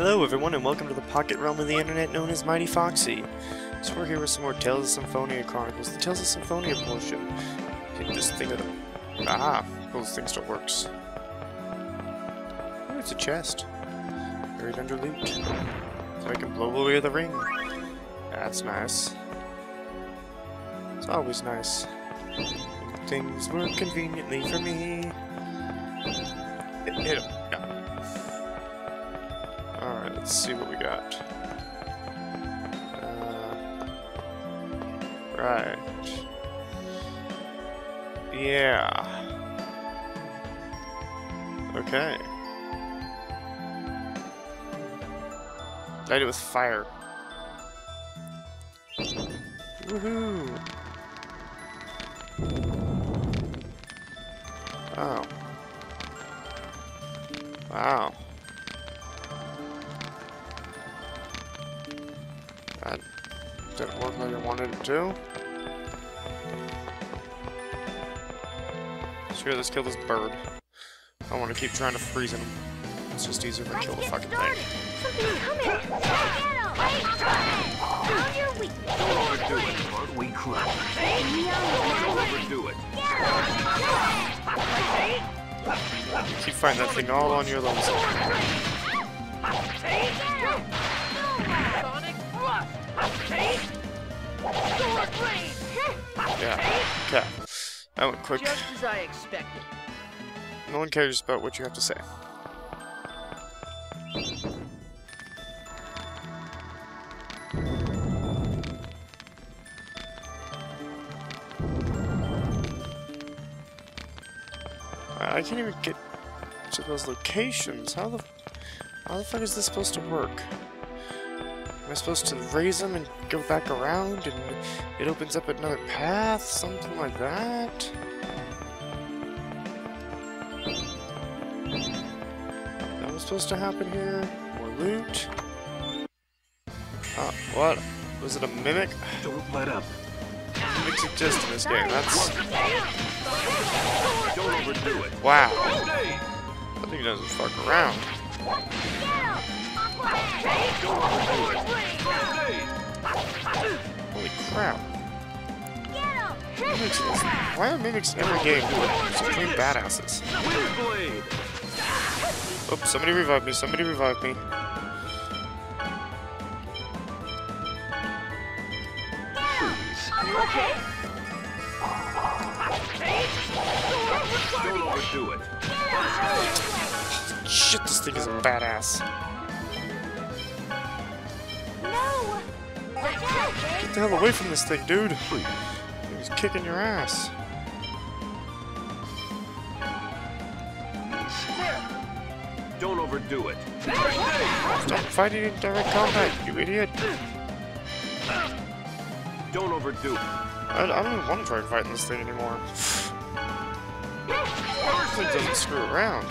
Hello everyone and welcome to the pocket realm of the internet known as Mighty Foxxy. So we're here with some more Tales of Symphonia Chronicles, the Tales of Symphonia portion. Hit this thing up. Ah, those things don't work. Oh, it's a chest. Buried under loot. So I can blow away the ring. That's nice. It's always nice. Things work conveniently for me. Hit him. Alright, let's see what we got. Right. Yeah. Okay. Light it with fire. Woohoo! Oh. Wow. That didn't work like I wanted it to. Sure, let's kill this bird. I want to keep trying to freeze him. It's just easier to kill the fucking thing. Keep fighting that thing all on your lungs. Yeah, okay. That went quick. Just as I expected. No one cares about what you have to say. I can't even get to those locations. How the fuck is this supposed to work? Am I supposed to raise them and go back around and it opens up another path? Something like that? That was supposed to happen here? More loot? What? Was it a mimic? Don't let up. Mimics exist in this game, that's... Don't overdo it. Wow. That thing doesn't fuck around. Holy crap. Why are mimics in every game supreme badasses? Oops, somebody revive me, somebody revive me. Shit, this thing is a badass. Get the hell away from this thing, dude! He was kicking your ass. Don't overdo it. Stop fighting in direct combat, you idiot! Don't overdo it. I don't even want to try fighting this thing anymore. This thing doesn't screw around.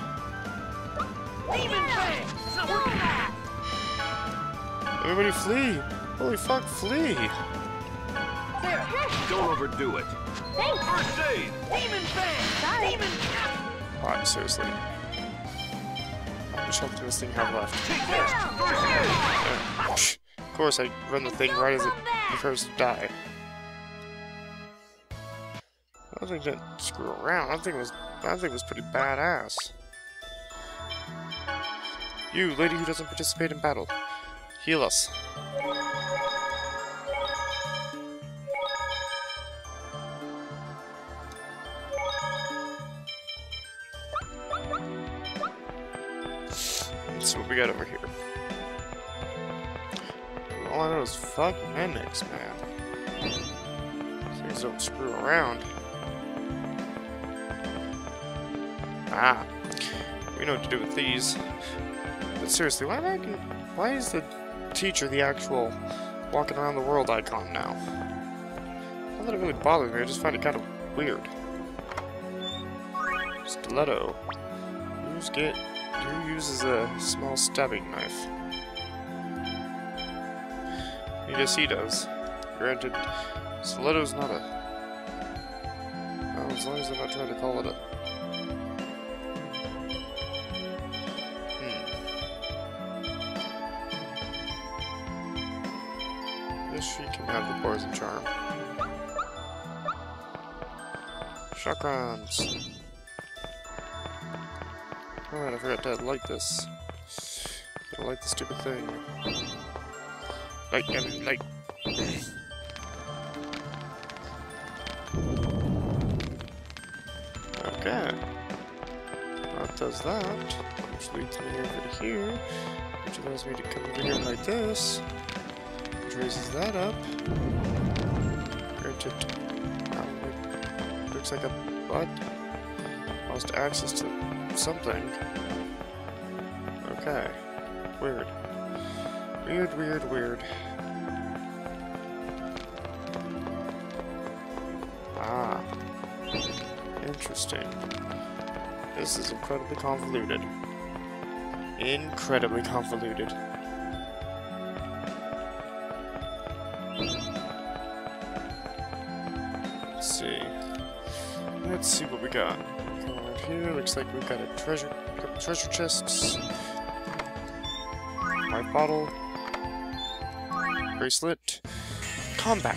Everybody flee! Holy fuck, flee! Don't overdo it. First aid! Demon fan! Demon fan! Alright, seriously. How much health does this thing have left? Of course, I run the thing right as it prefers to die. I don't think that screw around. I think it was pretty badass. You, lady who doesn't participate in battle, heal us. Let's see what we got over here. All I know is fuck mimics, man. Things don't screw around. Ah, we know what to do with these. But seriously, why is the teacher the actual walking around the world icon now? Not that it really bothers me. I just find it kind of weird. Stiletto. Who uses a small stabbing knife? I guess he does. Granted, stiletto's not a... Oh, as long as they're not trying to call it a... and she can have the poison charm. Shotguns! Alright, I forgot to light this. Gotta light this stupid thing. Light, Evan, light! Okay. That does that, which leads me over to here, which allows me to come over here like this, which raises that up. Granted, wow, looks like a butt. Lost access to something. Okay. Weird. Weird, weird, weird. Ah. Interesting. This is incredibly convoluted. Incredibly convoluted. Let's see. Let's see what we got. Over here, looks like we've got a couple treasure chests. White bottle. Bracelet. Combat.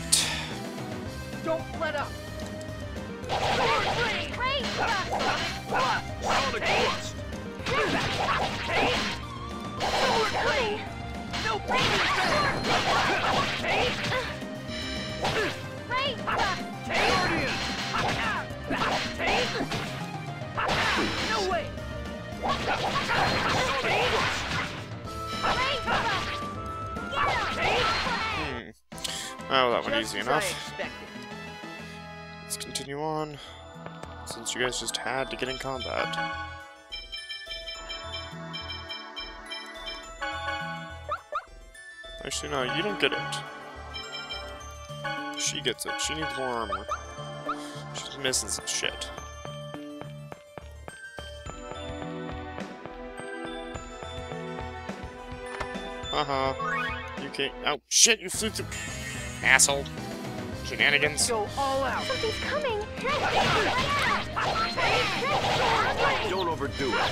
Don't let up. No way! Well, that went easy enough. Let's continue on. Since you guys just had to get in combat. Actually, no, you don't get it. She gets it. She needs more armor. She's missing some shit. Haha. You can't. Oh, shit, you flew through. Asshole. Shenanigans. Go all out. Something's coming. Don't overdo it.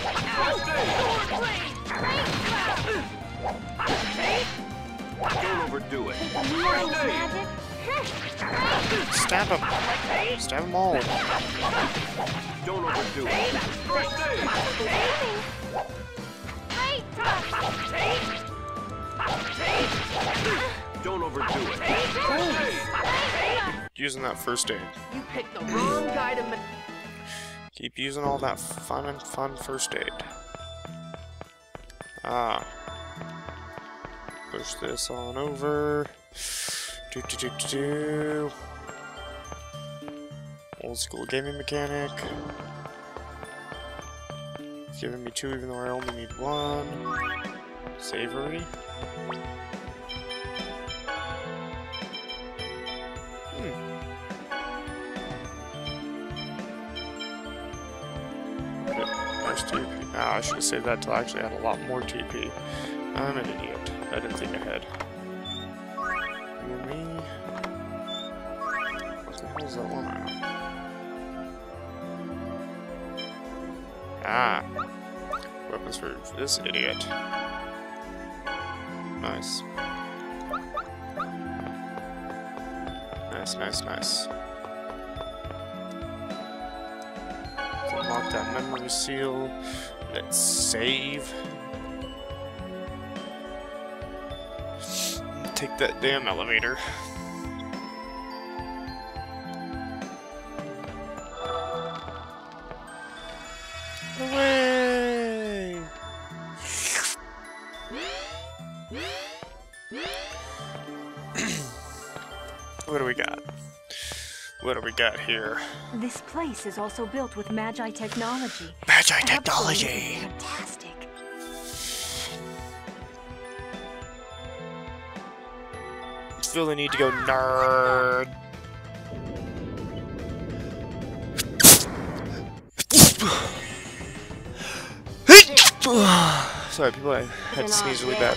Don't overdo it. Stab him. Stab them all. Don't overdo it. Don't overdo it. Using that first aid. You picked the wrong guy to keep using all that fun first aid. Ah. Push this on over. Do. Old school gaming mechanic. It's giving me two even though I only need one. Savory. TP. Ah, I should have saved that till I actually had a lot more TP. I'm an idiot. I didn't think ahead. You and me. What the hell is that one on? Ah. Weapons for this idiot. Nice. Nice. Unlock that memory seal. Let's save. Take that damn elevator. Away! What do we got? What do we got here? This place is also built with Magi technology. Magi technology! Fantastic. Feel the need to go nerd. Sorry, people, I had to sneeze really bad.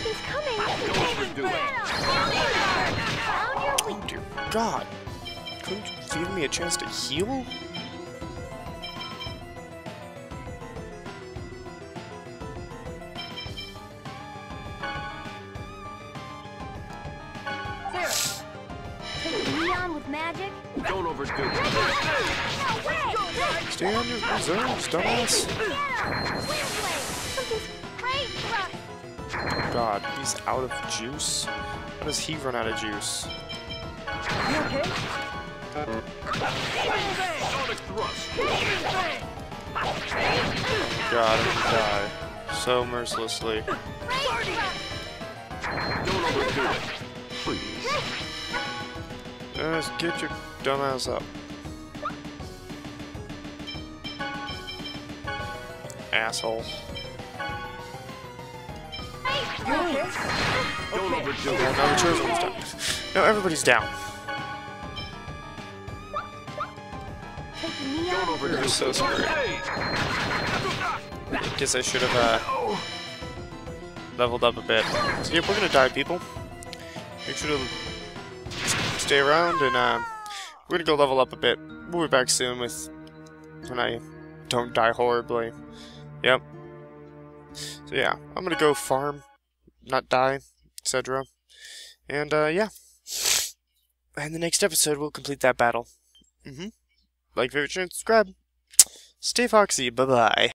Oh dear God. Couldn't you give me a chance to heal? Sarah, on with magic? Don't overdo it. No way! Stay on your reserves, dumbass. Oh God, he's out of juice. How does he run out of juice? You okay? God, I'm gonna die so mercilessly. Don't overdo it, please. Just get your dumb ass up. Asshole. Don't overdo it. Now everybody's down. I'm so sorry. I guess I should have leveled up a bit. So yeah, we're gonna die, people. Make sure to stay around, and we're gonna go level up a bit. We'll be back soon with when I don't die horribly. Yep. So yeah, I'm gonna go farm, not die, etc. And yeah. And the next episode we'll complete that battle. Like, favorite, subscribe. Stay foxy. Bye-bye.